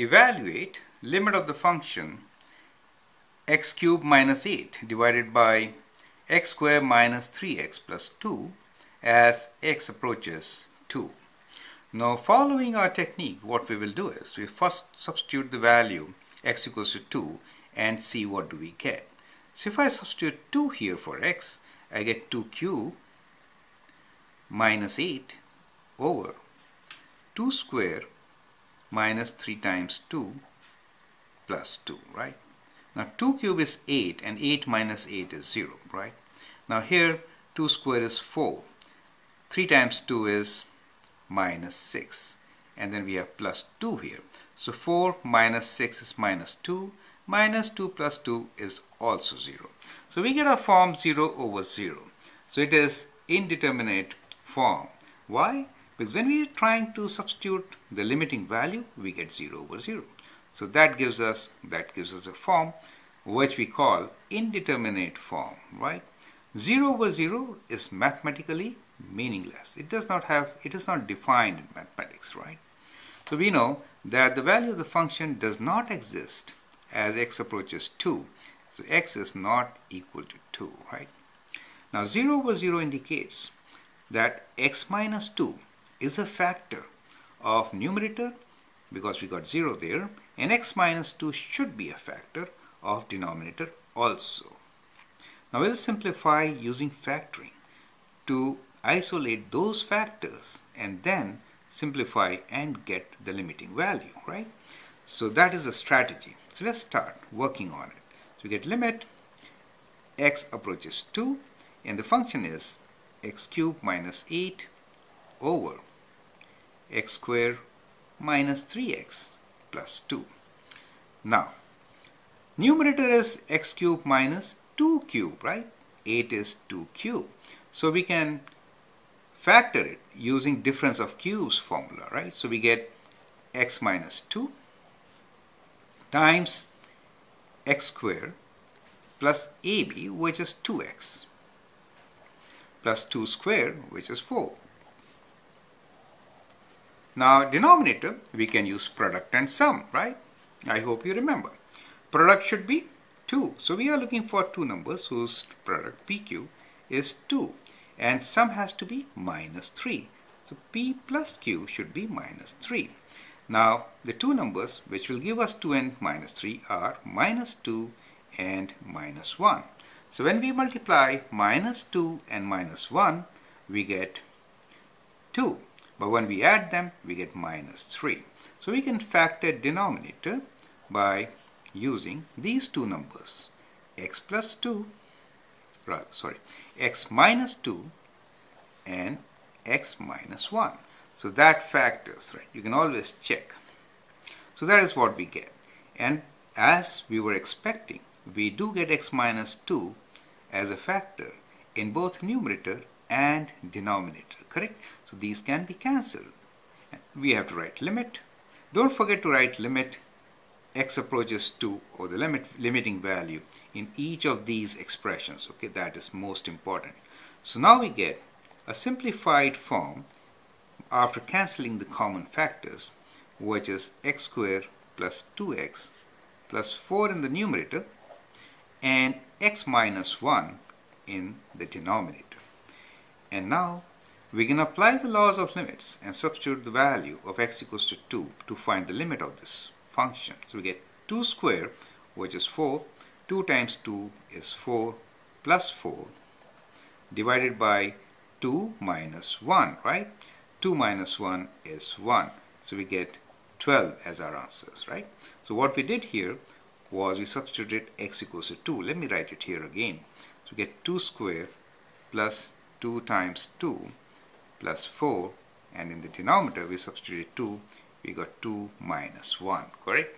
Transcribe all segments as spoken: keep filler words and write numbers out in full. evaluate limit of the function x cubed minus eight divided by x squared minus three x plus two as x approaches two. Now, following our technique, what we will do is we first substitute the value x equals to two and see what do we get. So if I substitute two here for x, I get two cubed minus eight over two square minus three times two plus two, right? Now two cube is eight and eight minus eight is zero, right? Now here two square is four, three times two is minus six, and then we have plus two here. So four minus six is minus two, minus two plus two is also zero. So we get our form zero over zero. So it is indeterminate form. Why? Because when we are trying to substitute the limiting value, we get zero over zero. So that gives us that gives us a form which we call indeterminate form, right? zero over zero is mathematically meaningless. It does not have it is not defined in mathematics, right? So we know that the value of the function does not exist as x approaches two. So x is not equal to two, right? Now zero over zero indicates that x minus two is a factor of numerator, because we got zero there, and x minus two should be a factor of denominator also. Now we'll simplify using factoring to isolate those factors and then simplify and get the limiting value, right? So that is a strategy. So let's start working on it. So we get limit x approaches two, and the function is x cubed minus eight over x squared minus three x plus two. Now, numerator is x cubed minus two cubed, right? eight is two cubed. So we can factor it using difference of cubes formula, right? So we get x minus two times x squared plus a b, which is two x, plus two squared, which is four. Now, denominator, we can use product and sum, right? I hope you remember. Product should be two. So we are looking for two numbers whose product p q is two. And sum has to be minus three. So p plus q should be minus three. Now, the two numbers which will give us two and minus three are minus two and minus one. So when we multiply minus two and minus one, we get two. But when we add them, we get minus three. So we can factor denominator by using these two numbers, x plus two, sorry, x minus two and x minus one. So that factors, right? You can always check. So that is what we get. And as we were expecting, we do get x minus two as a factor in both numerator and denominator, correct? So these can be cancelled. We have to write limit. Don't forget to write limit x approaches two, or the limit limiting value, in each of these expressions, okay? That is most important. So now we get a simplified form after cancelling the common factors, which is x squared plus two x plus four in the numerator and x minus one in the denominator. And now we can apply the laws of limits and substitute the value of x equals to two to find the limit of this function. So we get two squared, which is four, two times two is four, plus four, divided by two minus one, right? two minus one is one. So we get twelve as our answers, right? So what we did here was we substituted x equals to two. Let me write it here again. So we get two squared plus two times two plus four, and in the denominator we substituted two, we got two minus one, correct?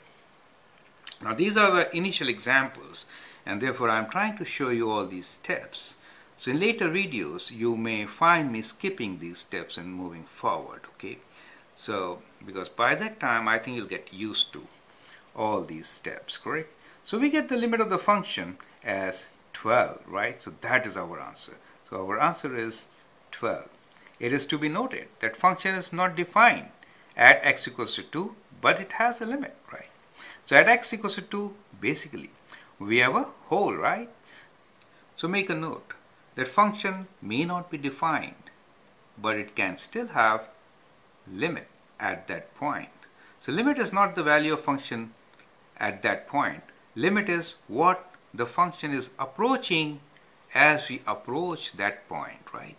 Now these are the initial examples, and therefore I am trying to show you all these steps. So in later videos you may find me skipping these steps and moving forward, okay? So because by that time I think you'll get used to all these steps, correct? So we get the limit of the function as twelve, right? So that is our answer. So our answer is twelve. It is to be noted that function is not defined at x equals to two, but it has a limit, right? So at x equals to two, basically, we have a hole, right? So make a note that function may not be defined, but it can still have limit at that point. So limit is not the value of function at that point. Limit is what the function is approaching as we approach that point, right?